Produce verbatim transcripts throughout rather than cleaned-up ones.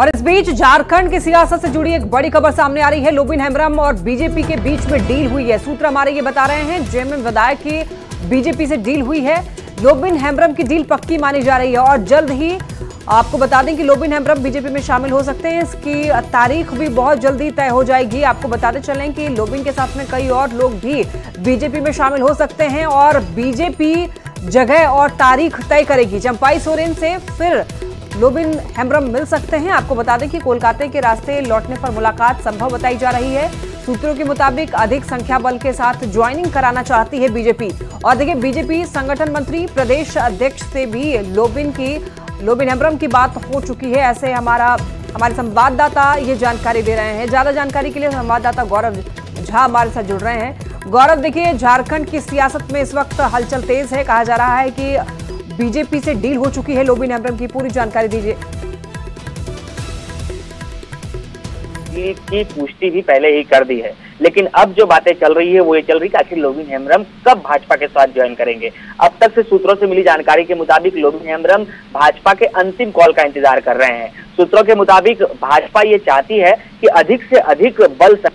और इस बीच झारखंड की सियासत से जुड़ी एक बड़ी खबर सामने आ रही है। लोबिन हेम्ब्रम और बीजेपी के बीच में डील हुई है। सूत्र हमारे ये बता रहे हैं, जेएमएम विधायक की बीजेपी से डील हुई है। लोबिन हेम्ब्रम की डील पक्की मानी जा रही है और जल्द ही आपको बता दें कि लोबिन हेम्ब्रम बीजेपी में शामिल हो सकते हैं। इसकी तारीख भी बहुत जल्दी तय हो जाएगी। आपको बताते चलें कि लोबिन के साथ में कई और लोग भी बीजेपी में शामिल हो सकते हैं और बीजेपी जगह और तारीख तय करेगी। चंपाई सोरेन से फिर लोबिन हेम्ब्रम मिल सकते हैं। आपको बता दें कि कोलकाता के रास्ते लौटने पर मुलाकात संभव बताई जा रही है। सूत्रों के मुताबिक अधिक संख्या बल के साथ ज्वाइनिंग कराना चाहती है बीजेपी। और देखिए, बीजेपी संगठन मंत्री प्रदेश अध्यक्ष से भी लोबिन की लोबिन हेम्ब्रम की बात हो चुकी है। ऐसे हमारा हमारे संवाददाता ये जानकारी दे रहे हैं। ज्यादा जानकारी के लिए संवाददाता गौरव झा हमारे साथ जुड़ रहे हैं। गौरव, देखिए, झारखंड की सियासत में इस वक्त हलचल तेज है। कहा जा रहा है कि बीजेपी से डील हो चुकी है लोबिन हेम्ब्रम की। पूरी जानकारी दीजिए। ये की पुष्टि भी पहले ही कर दी है, लेकिन अब जो बातें चल रही है वो ये चल रही है कि आखिर लोबिन हेम्ब्रम कब भाजपा के साथ ज्वाइन करेंगे। अब तक से सूत्रों से मिली जानकारी के मुताबिक लोबिन हेम्ब्रम भाजपा के अंतिम कॉल का इंतजार कर रहे हैं। सूत्रों के मुताबिक भाजपा ये चाहती है कि अधिक से अधिक बल सक...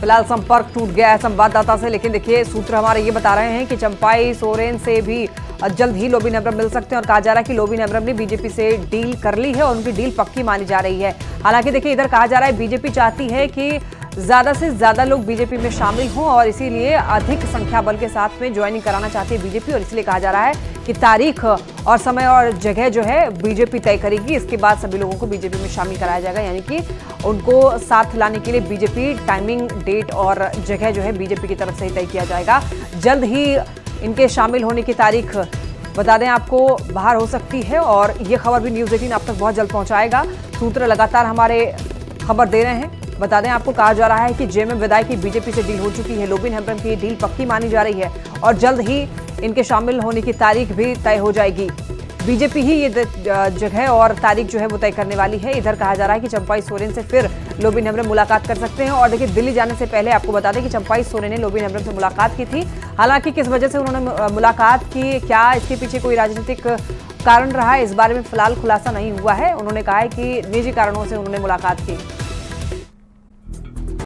फिलहाल संपर्क टूट गया है संवाददाता से, लेकिन देखिए सूत्र हमारे ये बता रहे हैं कि चंपाई सोरेन से भी जल्द ही लोबिन हेम्ब्रम मिल सकते हैं। और कहा जा रहा है कि लोबिन हेम्ब्रम ने बीजेपी से डील कर ली है और उनकी डील पक्की मानी जा रही है। हालांकि देखिए, इधर कहा जा रहा है बीजेपी चाहती है कि ज्यादा से ज्यादा लोग बीजेपी में शामिल हों और इसीलिए अधिक संख्या बल के साथ में ज्वाइनिंग कराना चाहती है बीजेपी। और इसलिए कहा जा रहा है कि तारीख और समय और जगह जो है बीजेपी तय करेगी। इसके बाद सभी लोगों को बीजेपी में शामिल कराया जाएगा, यानी कि उनको साथ लाने के लिए बीजेपी टाइमिंग, डेट और जगह जो है बीजेपी की तरफ से ही तय किया जाएगा। जल्द ही इनके शामिल होने की तारीख बता दें आपको बाहर हो सकती है। और ये खबर भी न्यूज़ अठारह आप तक बहुत जल्द पहुँचाएगा। सूत्र लगातार हमारे खबर दे रहे हैं। बता दें आपको, कहा जा रहा है कि जेएमएम विधायक की बीजेपी से डील हो चुकी है। लोबिन हेम्ब्रम की डील पक्की मानी जा रही है और जल्द ही इनके शामिल होने की तारीख भी तय हो जाएगी। बीजेपी ही ये जगह और तारीख जो है वो तय करने वाली है। इधर कहा जा रहा है कि चंपाई सोरेन से फिर लोबिन हेम्ब्रम मुलाकात कर सकते हैं। और देखिए, दिल्ली जाने से पहले आपको बता दें कि चंपाई सोरेन ने लोबिन हेम्ब्रम से मुलाकात की थी। हालांकि किस वजह से उन्होंने मुलाकात की, क्या इसके पीछे कोई राजनीतिक कारण रहा, इस बारे में फिलहाल खुलासा नहीं हुआ है। उन्होंने कहा है कि निजी कारणों से उन्होंने मुलाकात की।